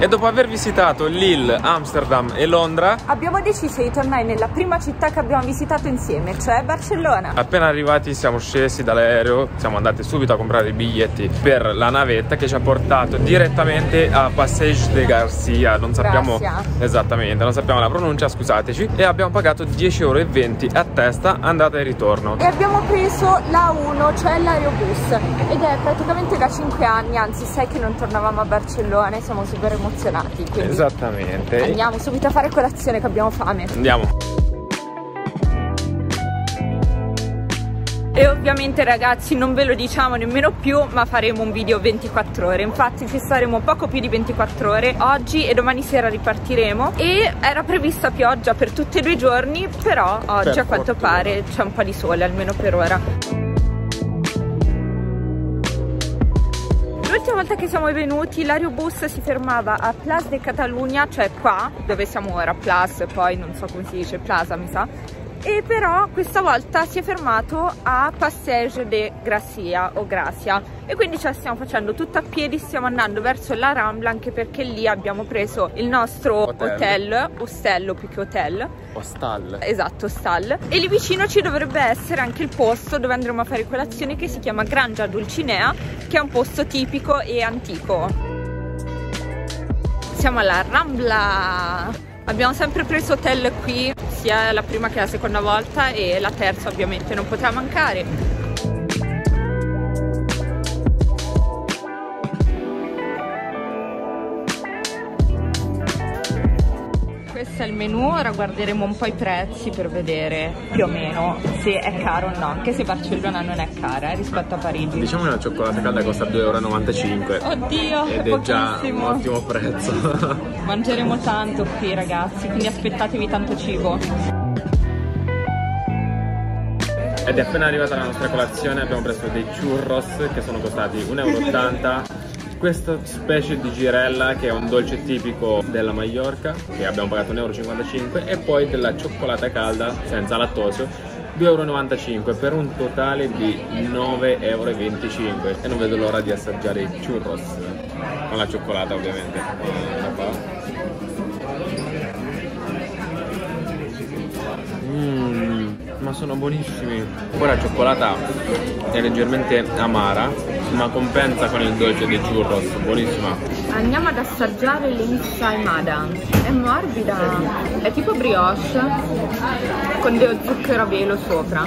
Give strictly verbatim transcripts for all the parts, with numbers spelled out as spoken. E dopo aver visitato Lille, Amsterdam e Londra, abbiamo deciso di tornare nella prima città che abbiamo visitato insieme, cioè Barcellona. Appena arrivati siamo scesi dall'aereo, siamo andati subito a comprare i biglietti per la navetta che ci ha portato direttamente a Passeig de Gràcia. Non sappiamo Grazie. esattamente, non sappiamo la pronuncia, scusateci. E abbiamo pagato dieci euro e venti a testa, andata e ritorno. E abbiamo preso la uno, cioè l'aerobus. Ed è praticamente da cinque anni, anzi sei che non tornavamo a Barcellona e siamo super emozionati. Emozionati, quindi esattamente. Andiamo subito a fare colazione che abbiamo fame. Andiamo. E ovviamente ragazzi non ve lo diciamo nemmeno più, ma faremo un video ventiquattro ore. Infatti ci saremo poco più di ventiquattro ore oggi e domani sera ripartiremo. E era prevista pioggia per tutti e due i giorni, però oggi per a quanto fortuna. pare c'è un po' di sole, almeno per ora. L'ultima volta che siamo venuti l'aerobus si fermava a Plaza de Catalunya, cioè qua dove siamo ora, Plaza, poi non so come si dice, Plaza mi sa. E però questa volta si è fermato a Passeig de Gràcia o Gràcia. E quindi ce la stiamo facendo tutta a piedi, stiamo andando verso la Rambla, anche perché lì abbiamo preso il nostro hotel, hotel ostello più che hotel Hostal. Esatto, hostal. E lì vicino ci dovrebbe essere anche il posto dove andremo a fare colazione, che si chiama Granja Dulcinea, che è un posto tipico e antico. Siamo alla Rambla. Abbiamo sempre preso hotel qui, sia la prima che la seconda volta, e la terza ovviamente non poteva mancare. Questo è il menù, ora guarderemo un po' i prezzi per vedere più o meno se è caro o no, anche se Barcellona non è cara eh, rispetto a Parigi. Diciamo che la cioccolata calda costa due euro e novantacinque. Oddio, ed è pochissimo. Già un ottimo prezzo. Mangeremo tanto qui ragazzi, quindi aspettatevi tanto cibo. Ed è appena arrivata la nostra colazione, abbiamo preso dei churros che sono costati un euro e ottanta. Questa specie di girella che è un dolce tipico della Maiorca, che abbiamo pagato un euro e cinquantacinque, e poi della cioccolata calda senza lattosio, due euro e novantacinque, per un totale di nove euro e venticinque. E non vedo l'ora di assaggiare i churros, con la cioccolata ovviamente. Mm, ma sono buonissimi. Poi la cioccolata è leggermente amara, ma compensa con il dolce di churros, buonissima. Andiamo ad assaggiare l'insaimada. È morbida, è tipo brioche con dello zucchero a velo sopra.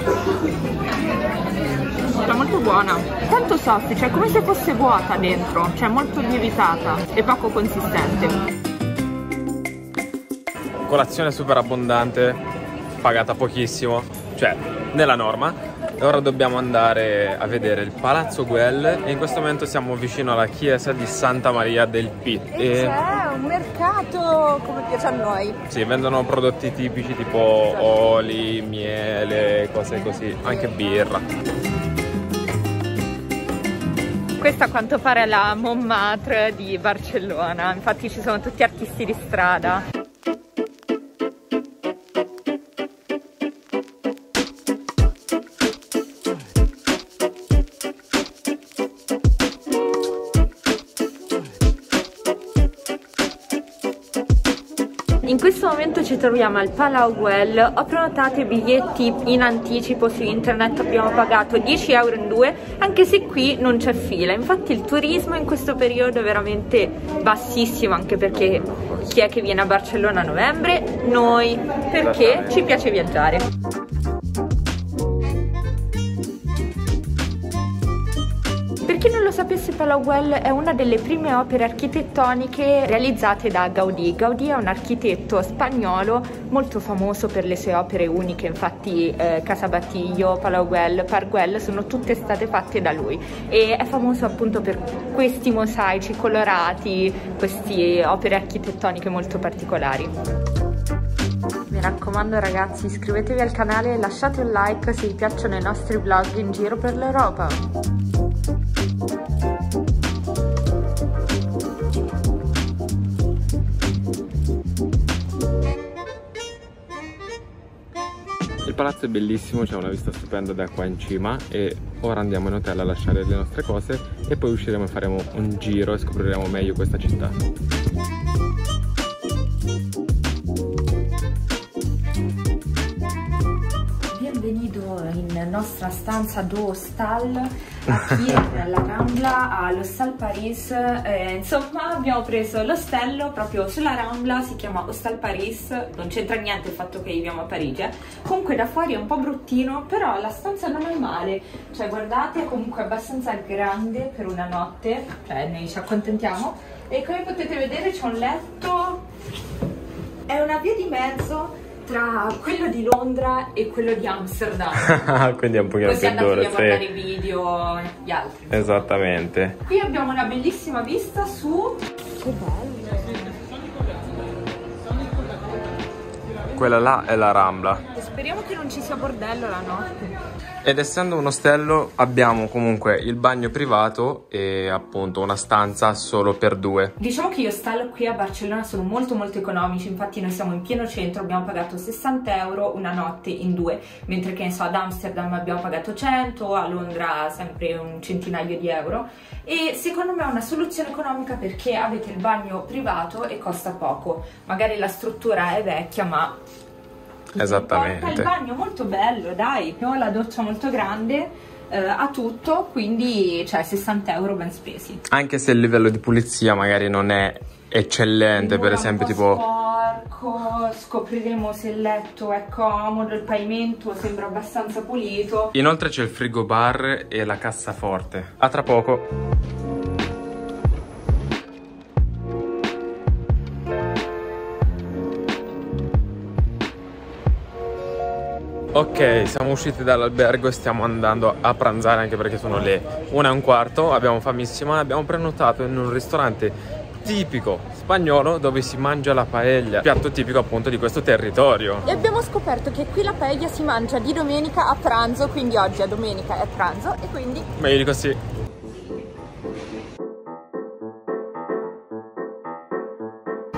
È molto buona, tanto soffice, è come se fosse vuota dentro, cioè molto lievitata e poco consistente. Colazione super abbondante, pagata pochissimo, cioè nella norma. Ora dobbiamo andare a vedere il Palazzo Güell e in questo momento siamo vicino alla chiesa di Santa Maria del Pi. E, e... c'è un mercato come piace a noi. Sì, vendono prodotti tipici tipo oli, miele, cose così, anche birra. Questa a quanto pare è la Montmartre di Barcellona, infatti ci sono tutti artisti di strada. In questo momento ci troviamo al Palau Güell, ho prenotato i biglietti in anticipo su internet, abbiamo pagato dieci euro in due, anche se qui non c'è fila, infatti il turismo in questo periodo è veramente bassissimo, anche perché chi è che viene a Barcellona a novembre? Noi, perché ci piace viaggiare. Per chi non lo sapesse, Palau Güell è una delle prime opere architettoniche realizzate da Gaudí. Gaudí è un architetto spagnolo molto famoso per le sue opere uniche, infatti eh, Casa Batlló, Palau Güell, Park Güell sono tutte state fatte da lui e è famoso appunto per questi mosaici colorati, queste opere architettoniche molto particolari. Mi raccomando ragazzi, iscrivetevi al canale e lasciate un like se vi piacciono i nostri vlog in giro per l'Europa. Il palazzo è bellissimo, c'è una vista stupenda da qua in cima e ora andiamo in hotel a lasciare le nostre cose e poi usciremo e faremo un giro e scopriremo meglio questa città. nostra stanza duo hostal a Kiev, alla Rambla, all'Hostal Paris, eh, insomma abbiamo preso l'ostello proprio sulla Rambla, si chiama Hostal Paris, non c'entra niente il fatto che viviamo a Parigi, eh. Comunque da fuori è un po' bruttino, però la stanza non è male, cioè guardate, comunque è abbastanza grande per una notte, cioè noi ci accontentiamo, e come potete vedere c'è un letto, è una via di mezzo tra quello di Londra e quello di Amsterdam. Quindi è un pochino più duro, sì. Guardare i video, gli altri. Esattamente. Qui abbiamo una bellissima vista su... Che bello! Quella là è la Rambla. Speriamo che non ci sia bordello la notte. Ed essendo un ostello abbiamo comunque il bagno privato e appunto una stanza solo per due. Diciamo che gli ostelli qui a Barcellona sono molto molto economici, infatti noi siamo in pieno centro, abbiamo pagato sessanta euro una notte in due, mentre che ne so ad Amsterdam abbiamo pagato cento, a Londra sempre un centinaio di euro, e secondo me è una soluzione economica perché avete il bagno privato e costa poco. Magari la struttura è vecchia ma... Esattamente. Il bagno molto bello, dai, ho la doccia molto grande, eh, ha tutto, quindi cioè sessanta euro ben spesi. Anche se il livello di pulizia magari non è eccellente, il per esempio tipo... sporco, scopriremo se il letto è comodo, il pavimento sembra abbastanza pulito. Inoltre c'è il frigo bar e la cassaforte. A tra poco! Ok, siamo usciti dall'albergo e stiamo andando a pranzare anche perché sono le una e un quarto, abbiamo famissima, abbiamo prenotato in un ristorante tipico spagnolo dove si mangia la paella, piatto tipico appunto di questo territorio. E abbiamo scoperto che qui la paella si mangia di domenica a pranzo, quindi oggi a domenica è pranzo e quindi... Meglio così.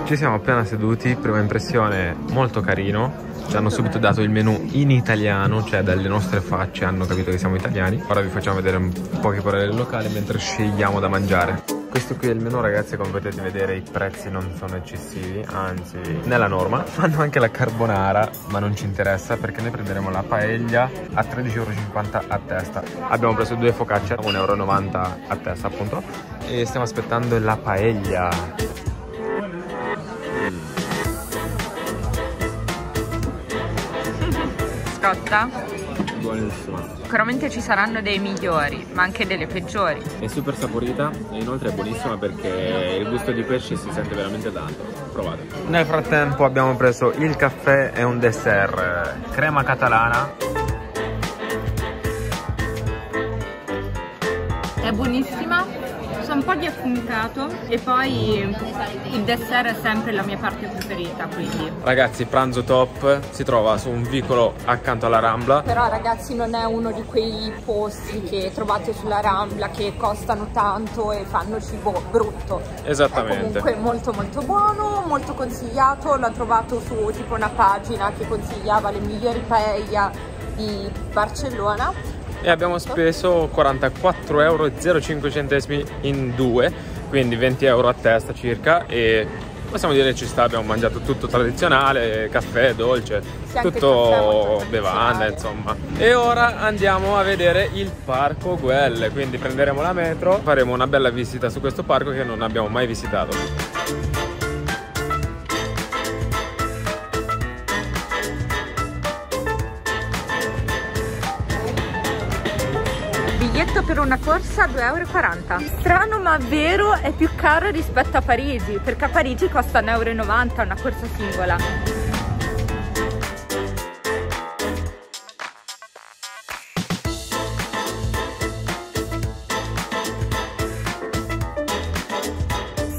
Ci siamo appena seduti, prima impressione molto carino, ci hanno subito dato il menù in italiano, cioè dalle nostre facce hanno capito che siamo italiani. Ora vi facciamo vedere un po' che parole del locale mentre scegliamo da mangiare. Questo qui è il menù, ragazzi, come potete vedere i prezzi non sono eccessivi, anzi nella norma. Fanno anche la carbonara, ma non ci interessa perché noi prenderemo la paella a tredici euro e cinquanta a testa. Abbiamo preso due focacce a un euro e novanta a testa appunto e stiamo aspettando la paella. Buonissima. Sicuramente ci saranno dei migliori ma anche delle peggiori. È super saporita e inoltre è buonissima perché il gusto di pesce si sente veramente tanto. Provate. Nel frattempo abbiamo preso il caffè e un dessert crema catalana. È buonissima, c'è un po' di affumicato e poi il dessert è sempre la mia parte preferita, quindi. Ragazzi, pranzo top, si trova su un vicolo accanto alla Rambla. Però ragazzi non è uno di quei posti che trovate sulla Rambla che costano tanto e fanno cibo brutto. Esattamente. È comunque molto molto buono, molto consigliato, l'ho trovato su tipo una pagina che consigliava le migliori paella di Barcellona. E abbiamo speso quarantaquattro euro e zero cinque in due, quindi venti euro a testa circa, e possiamo dire che ci sta, abbiamo mangiato tutto tradizionale, caffè, dolce, sì, tutto bevanda insomma. E ora andiamo a vedere il Parco Güell, quindi prenderemo la metro, faremo una bella visita su questo parco che non abbiamo mai visitato. Per una corsa due euro e quaranta. Strano ma vero, è più caro rispetto a Parigi, perché a Parigi costa un euro e novanta una corsa singola.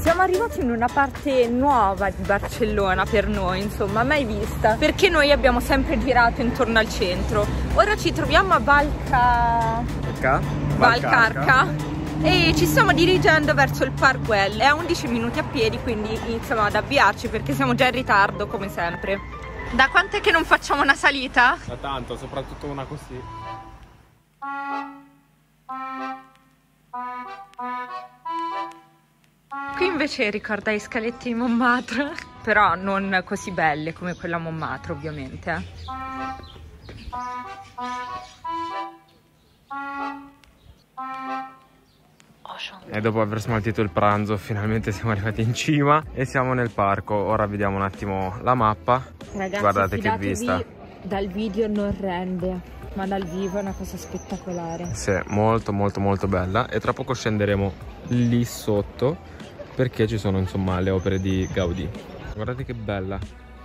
Siamo arrivati in una parte nuova di Barcellona per noi, insomma, mai vista, perché noi abbiamo sempre girato intorno al centro. Ora ci troviamo a Balca... Valcarca e ci stiamo dirigendo verso il Park Güell. È a undici minuti a piedi, quindi iniziamo ad avviarci perché siamo già in ritardo come sempre. Da quant'è che non facciamo una salita? Da tanto, soprattutto una così. Qui invece ricorda i scaletti di Montmartre, però non così belle come quella a Montmartre ovviamente. Eh. E dopo aver smaltito il pranzo finalmente siamo arrivati in cima e siamo nel parco. Ora vediamo un attimo la mappa. Ragazzi, guardate che vista. Dal video non rende, ma dal vivo è una cosa spettacolare. Sì, molto molto molto bella. E tra poco scenderemo lì sotto perché ci sono insomma le opere di Gaudí. Guardate che bella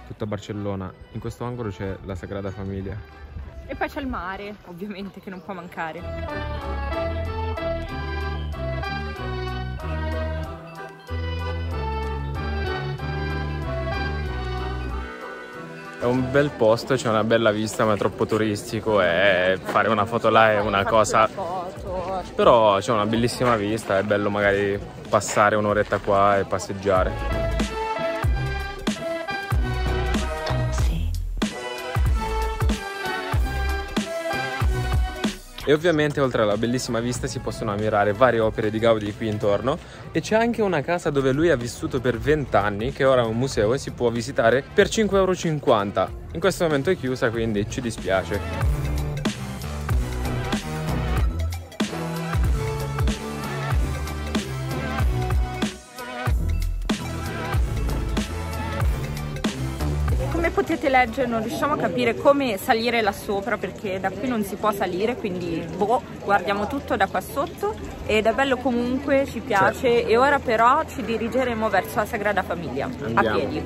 tutta Barcellona. In questo angolo c'è la Sagrada Famiglia. E poi c'è il mare, ovviamente, che non può mancare. È un bel posto, c'è una bella vista, ma è troppo turistico e fare una foto là è una cosa. Però c'è una bellissima vista, è bello magari passare un'oretta qua e passeggiare. E ovviamente oltre alla bellissima vista si possono ammirare varie opere di Gaudí qui intorno. E c'è anche una casa dove lui ha vissuto per vent'anni, che ora è un museo e si può visitare per cinque euro e cinquanta. In questo momento è chiusa, quindi ci dispiace. Come potete leggere non riusciamo a capire come salire là sopra, perché da qui non si può salire, quindi boh, guardiamo tutto da qua sotto ed è bello comunque, ci piace, certo. E ora però ci dirigeremo verso la Sagrada Famiglia. Andiamo a piedi.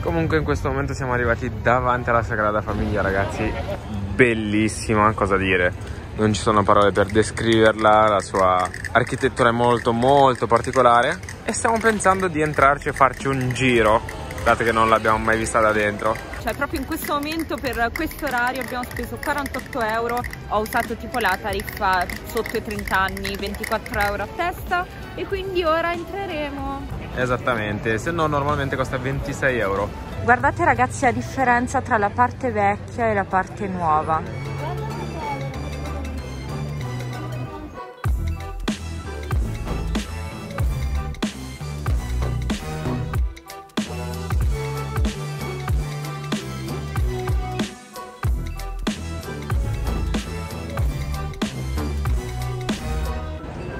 Comunque in questo momento siamo arrivati davanti alla Sagrada Famiglia, ragazzi. Bellissima, cosa dire, non ci sono parole per descriverla, la sua architettura è molto molto particolare e stiamo pensando di entrarci e farci un giro, dato che non l'abbiamo mai vista da dentro. Cioè proprio in questo momento, per questo orario, abbiamo speso quarantotto euro, ho usato tipo la tariffa sotto i trenta anni, ventiquattro euro a testa, e quindi ora entreremo. Esattamente, se no normalmente costa ventisei euro. Guardate ragazzi la differenza tra la parte vecchia e la parte nuova.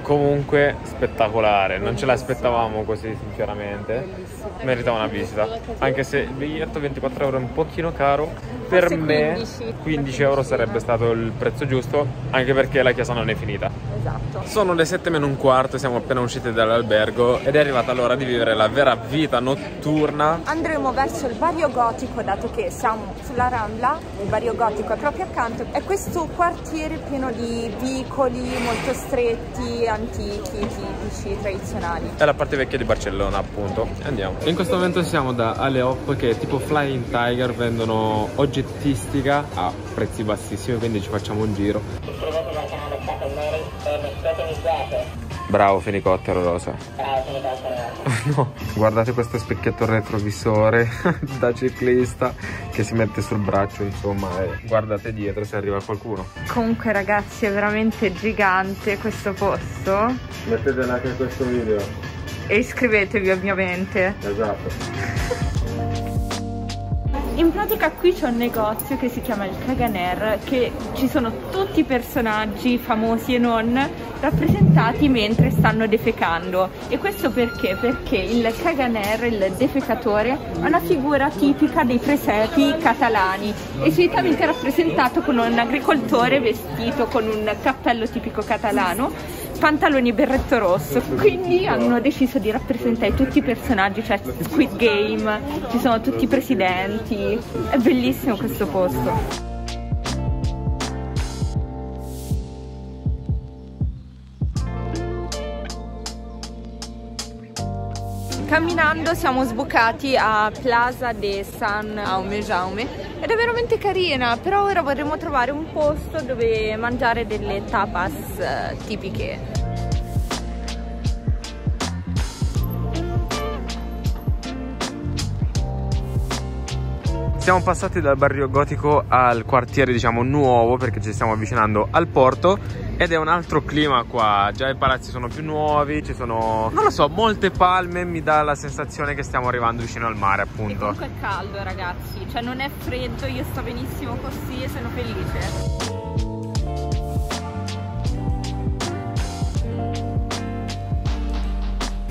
Comunque spettacolare, non ce l'aspettavamo così sinceramente, merita una visita, anche se il biglietto ventiquattro euro è un pochino caro, per me quindici euro sarebbe stato il prezzo giusto, anche perché la chiesa non è finita. Esatto. Sono le sette meno un quarto, siamo appena usciti dall'albergo ed è arrivata l'ora di vivere la vera vita notturna. Andremo verso il Barrio Gotico, dato che siamo sulla Rambla, il Barrio Gotico è proprio accanto, è questo quartiere pieno di vicoli molto stretti, antichi, tipici, tradizionali. È la parte vecchia di Barcellona, appunto. Andiamo. In questo momento siamo da Aleop, che è tipo Flying Tiger, vendono oggettistica a prezzi bassissimi, quindi ci facciamo un giro. Bravo fenicottero rosa. No. Guardate questo specchietto retrovisore da ciclista che si mette sul braccio, insomma, e guardate dietro se arriva qualcuno. Comunque ragazzi è veramente gigante questo posto. Mettete like a questo video e iscrivetevi ovviamente. Esatto. In pratica qui c'è un negozio che si chiama il Caganer, che ci sono tutti i personaggi famosi e non rappresentati mentre stanno defecando. E questo perché? Perché il Caganer, il defecatore, è una figura tipica dei presepi catalani e solitamente rappresentato con un agricoltore vestito con un cappello tipico catalano, pantaloni berretto rosso, quindi hanno deciso di rappresentare tutti i personaggi, cioè Squid Game, ci sono tutti i presidenti, è bellissimo questo posto. Camminando siamo sboccati a Plaza de San Jaume Jaume ed è veramente carina, però ora vorremmo trovare un posto dove mangiare delle tapas eh, tipiche. Siamo passati dal Barrio Gotico al quartiere diciamo nuovo, perché ci stiamo avvicinando al porto. ed è un altro clima qua, già i palazzi sono più nuovi, ci sono, non lo so, molte palme, mi dà la sensazione che stiamo arrivando vicino al mare, appunto. E comunque è caldo, ragazzi, cioè non è freddo, io sto benissimo così e sono felice.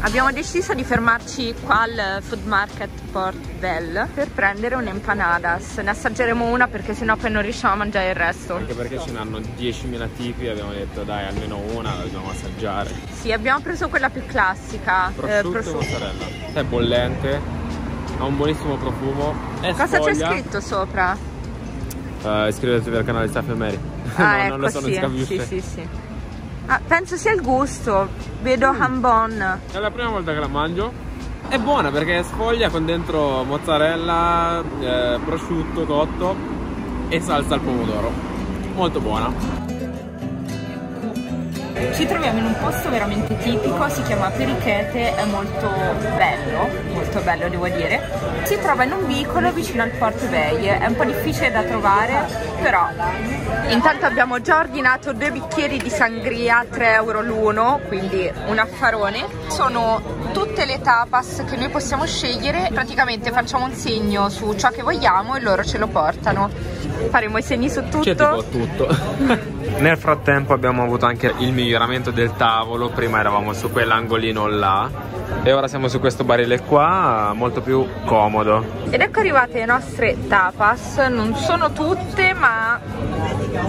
Abbiamo deciso di fermarci qua al food market Porto Vell per prendere un'empanadas. Ne assaggeremo una perché sennò poi non riusciamo a mangiare il resto. Anche perché ce n'hanno diecimila tipi, abbiamo detto dai almeno una la dobbiamo assaggiare. Sì, abbiamo preso quella più classica. Prosciutto, eh, prosciutto. E mozzarella. È bollente, ha un buonissimo profumo, è cosa c'è scritto sopra? Uh, iscrivetevi al canale di Staff e Mary. Ah, no, ecco, non lo so, sì, non si capisce. Sì, sì, sì. Ah, penso sia il gusto, vedo mm. Hambon. È la prima volta che la mangio. È buona perché è sfoglia con dentro mozzarella, eh, prosciutto cotto e salsa al pomodoro. Molto buona. Ci troviamo in un posto veramente tipico, si chiama Perichete, è molto bello, molto bello devo dire. Si trova in un vicolo vicino al Porto Vell, è un po' difficile da trovare, però... Intanto abbiamo già ordinato due bicchieri di sangria, tre euro l'uno, quindi un affarone. Sono tutte le tapas che noi possiamo scegliere, praticamente facciamo un segno su ciò che vogliamo e loro ce lo portano. Faremo i segni su tutto. C'è tipo tutto. Nel frattempo abbiamo avuto anche il miglioramento del tavolo, prima eravamo su quell'angolino là e ora siamo su questo barile qua, molto più comodo. Ed ecco arrivate le nostre tapas, non sono tutte ma...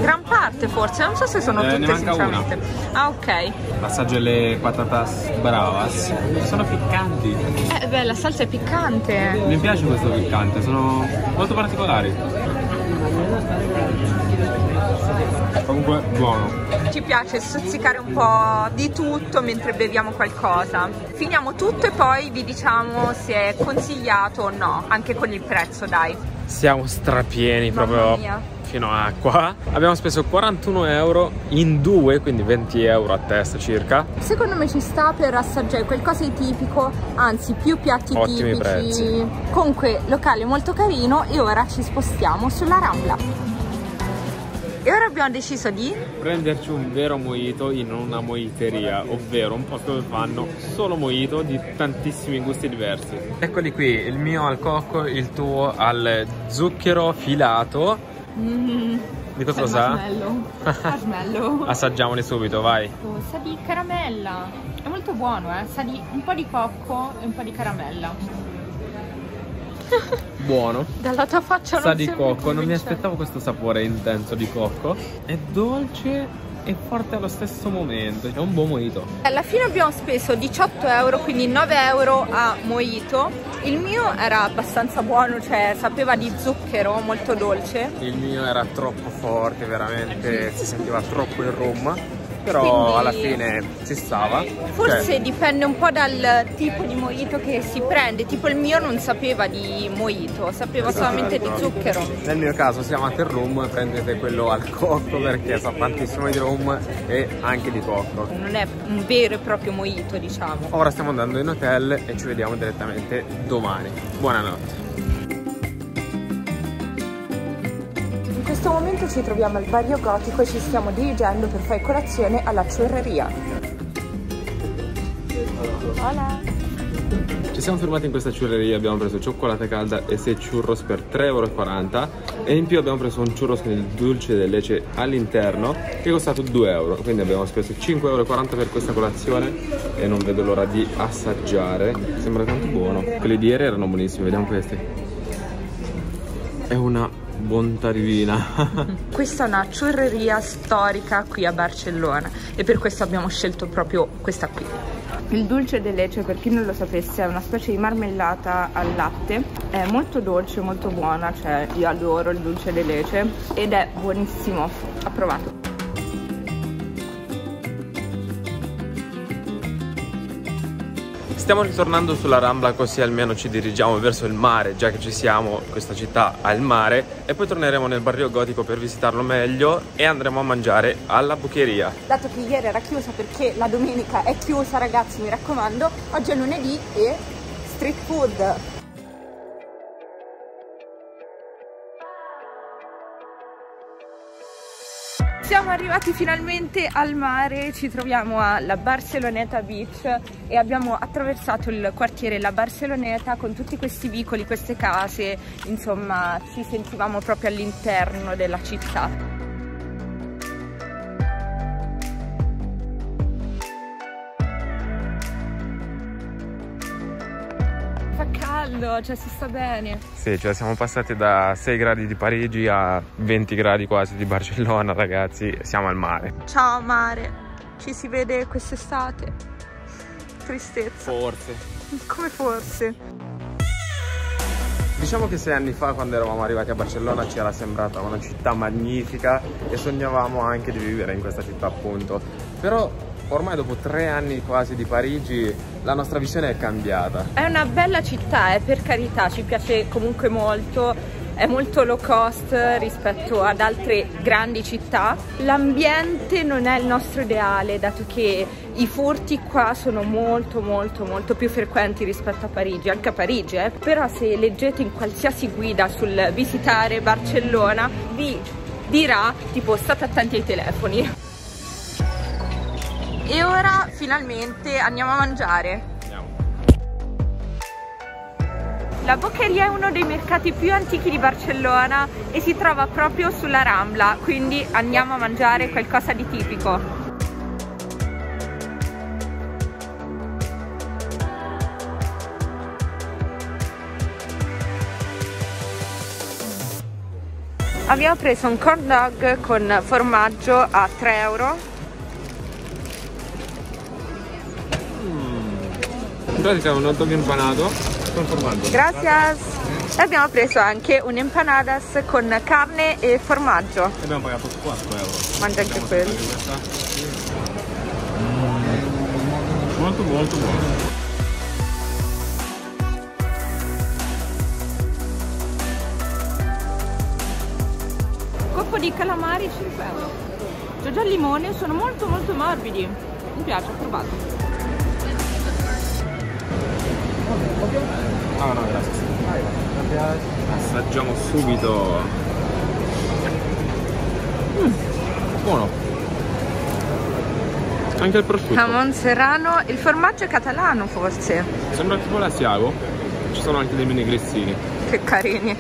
gran parte forse, non so se sono eh, tutte sinceramente una. Ah, ok. Assaggio le patatas bravas. Sono piccanti. Eh beh, la salsa è piccante. Mi piace questo piccante, sono molto particolari. Comunque buono. Ci piace stuzzicare un po' di tutto mentre beviamo qualcosa. Finiamo tutto e poi vi diciamo se è consigliato o no, anche con il prezzo, dai. Siamo strapieni proprio fino a qua. Abbiamo speso quarantuno euro in due, quindi venti euro a testa circa. Secondo me ci sta per assaggiare qualcosa di tipico, anzi più piatti ottimi tipici. Prezzi. Comunque locale molto carino e ora ci spostiamo sulla Rambla. E ora abbiamo deciso di prenderci un vero mojito in una mojiteria, ovvero un posto dove fanno solo mojito di tantissimi gusti diversi. Eccoli qui, il mio al cocco, il tuo al zucchero filato. Mm, di cosa sa? Marshmallow. Assaggiamoli subito, vai. Sa di caramella. È molto buono, eh. Sa di un po' di cocco e un po' di caramella. Buono. Dalla tua faccia sa di cocco, non mi aspettavo questo sapore intenso di cocco. È dolce e forte allo stesso momento, è un buon mojito. Alla fine abbiamo speso diciotto euro, quindi nove euro a mojito. Il mio era abbastanza buono, cioè sapeva di zucchero, molto dolce. Il mio era troppo forte, veramente si sentiva troppo il rum, però quindi, alla fine ci stava. Forse cioè, dipende un po' dal tipo di mojito che si prende, tipo il mio non sapeva di mojito, sapeva solamente di zucchero. Nel mio caso se amate il rum prendete quello al cocco perché sa tantissimo di rum e anche di cocco. Non è un vero e proprio mojito, diciamo. Ora stiamo andando in hotel e ci vediamo direttamente domani. Buonanotte. In questo momento ci troviamo al Barrio Gotico e ci stiamo dirigendo per fare colazione alla churreria. Hola. Ci siamo fermati in questa churreria, abbiamo preso cioccolata calda e sei churros per tre euro e quaranta e in più abbiamo preso un churros con il dolce del leche all'interno che è costato due euro, quindi abbiamo speso cinque euro e quaranta per questa colazione e non vedo l'ora di assaggiare, sembra tanto buono. Quelli di ieri erano buonissimi, vediamo questi. È una bontà divina. Questa è una churreria storica qui a Barcellona e per questo abbiamo scelto proprio questa qui. Il dulce de leche, per chi non lo sapesse, è una specie di marmellata al latte, è molto dolce, molto buona, cioè io adoro il dulce de leche ed è buonissimo, approvato. Stiamo ritornando sulla Rambla, così almeno ci dirigiamo verso il mare, già che ci siamo, questa città ha il mare, e poi torneremo nel Barrio Gotico per visitarlo meglio e andremo a mangiare alla Boqueria. Dato che ieri era chiusa perché la domenica è chiusa, ragazzi, mi raccomando, oggi è lunedì e street food. Siamo arrivati finalmente al mare, ci troviamo alla Barceloneta Beach e abbiamo attraversato il quartiere La Barceloneta con tutti questi vicoli, queste case, insomma ci sentivamo proprio all'interno della città. Caldo, cioè si sta bene. Sì, cioè siamo passati da sei gradi di Parigi a venti gradi quasi di Barcellona, ragazzi, siamo al mare. Ciao mare, ci si vede quest'estate? Tristezza. Forse. Come forse? Diciamo che sei anni fa, quando eravamo arrivati a Barcellona, ci era sembrata una città magnifica e sognavamo anche di vivere in questa città, appunto. Però ormai dopo tre anni quasi di Parigi la nostra visione è cambiata. È una bella città, eh, per carità, ci piace comunque molto, è molto low cost rispetto ad altre grandi città. L'ambiente non è il nostro ideale, dato che i furti qua sono molto molto molto più frequenti rispetto a Parigi, anche a Parigi, eh. Però se leggete in qualsiasi guida sul visitare Barcellona vi dirà tipo state attenti ai telefoni. E ora finalmente andiamo a mangiare. Andiamo. La Boqueria è uno dei mercati più antichi di Barcellona e si trova proprio sulla Rambla, quindi andiamo a mangiare qualcosa di tipico. Abbiamo preso un corn dog con formaggio a tre euro. In pratica un hot dog impanato con formaggio. Grazie. E abbiamo preso anche un empanadas con carne e formaggio. E abbiamo pagato quattro euro. Mangia anche quello. Mm. Molto molto buono. Coppa di calamari cinque euro. C'è già il limone, sono molto molto morbidi. Mi piace, ho provato. No, no, grazie. Assaggiamo subito. Mm. Buono. Anche il prosciutto. Jamon serrano, il formaggio è catalano forse. Sembra tipo l'asiago. Ci sono anche dei mini grezzini. Che carini.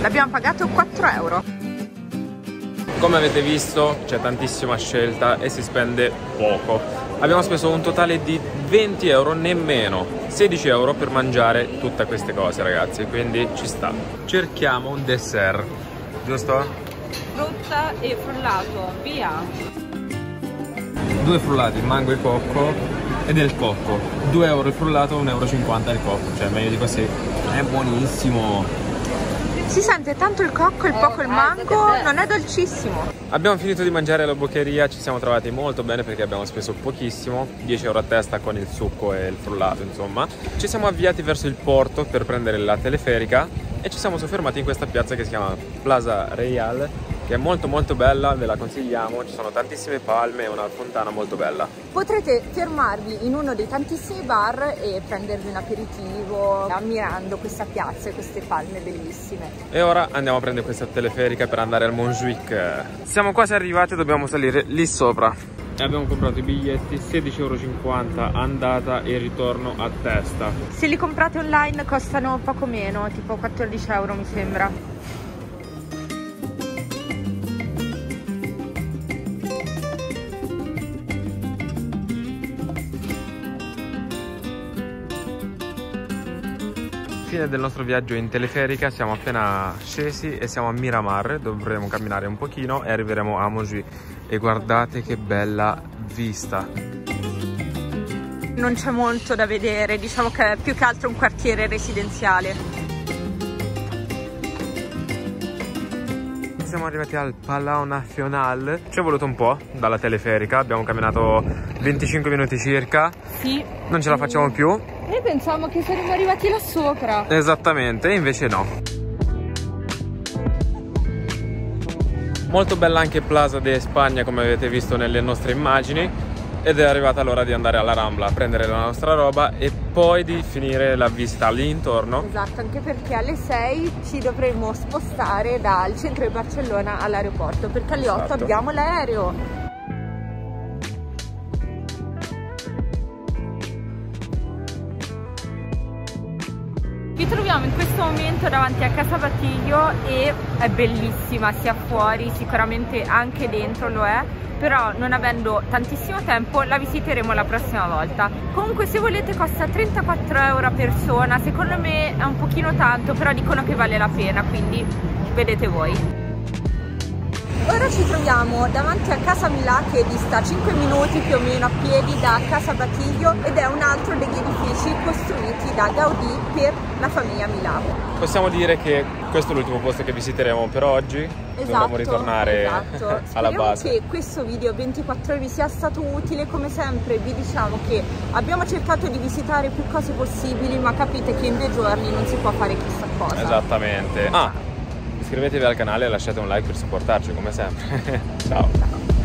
L'abbiamo pagato quattro euro. Come avete visto c'è tantissima scelta e si spende poco. Abbiamo speso un totale di venti euro, nemmeno sedici euro per mangiare tutte queste cose, ragazzi, quindi ci sta. Cerchiamo un dessert, giusto? Frutta e frullato, via! Due frullati, mango e cocco e del cocco. due euro il frullato, un euro e cinquanta il cocco, cioè meglio di così. È buonissimo! Si sente tanto il cocco e poco il mango, non è dolcissimo. Abbiamo finito di mangiare alla Boqueria, ci siamo trovati molto bene perché abbiamo speso pochissimo, dieci euro a testa con il succo e il frullato, insomma. Ci siamo avviati verso il porto per prendere la teleferica e ci siamo soffermati in questa piazza che si chiama Plaza Real, che è molto molto bella, ve la consigliamo, ci sono tantissime palme e una fontana molto bella. Potrete fermarvi in uno dei tantissimi bar e prendervi un aperitivo ammirando questa piazza e queste palme bellissime. E ora andiamo a prendere questa teleferica per andare al Montjuïc. Siamo quasi arrivati e dobbiamo salire lì sopra. E abbiamo comprato i biglietti, sedici euro e cinquanta andata e ritorno a testa. Se li comprate online costano poco meno, tipo quattordici euro mi sembra. Alla fine del nostro viaggio in teleferica siamo appena scesi e siamo a Miramar, dovremo camminare un pochino e arriveremo a Montjuïc. E guardate che bella vista! Non c'è molto da vedere, diciamo che è più che altro un quartiere residenziale. Siamo arrivati al Palau Nacional, ci è voluto un po' dalla teleferica, abbiamo camminato venticinque minuti circa. Sì. Non ce la facciamo più. E pensavamo che saremmo arrivati là sopra. Esattamente, invece no. Molto bella anche Plaza de Spagna, come avete visto nelle nostre immagini. ed è arrivata l'ora di andare alla Rambla a prendere la nostra roba e poi di finire la vista lì intorno. Esatto, anche perché alle sei ci dovremo spostare dal centro di Barcellona all'aeroporto, perché alle otto esatto. abbiamo l'aereo. Ci troviamo in questo momento davanti a Casa Batlló e è bellissima sia fuori, sicuramente anche dentro lo è, però non avendo tantissimo tempo la visiteremo la prossima volta. Comunque se volete costa trentaquattro euro a persona, secondo me è un pochino tanto, però dicono che vale la pena, quindi vedete voi. Ora ci troviamo davanti a Casa Milà, che dista cinque minuti più o meno a piedi da Casa Batlló ed è un altro degli edifici costruiti da Gaudì per la famiglia Milà. Possiamo dire che questo è l'ultimo posto che visiteremo per oggi, esatto, dobbiamo ritornare esatto. alla base. Speriamo che questo video ventiquattro ore vi sia stato utile, come sempre vi diciamo che abbiamo cercato di visitare più cose possibili, ma capite che in due giorni non si può fare chissà cosa. Esattamente. Ah. Iscrivetevi al canale e lasciate un like per supportarci come sempre. Ciao!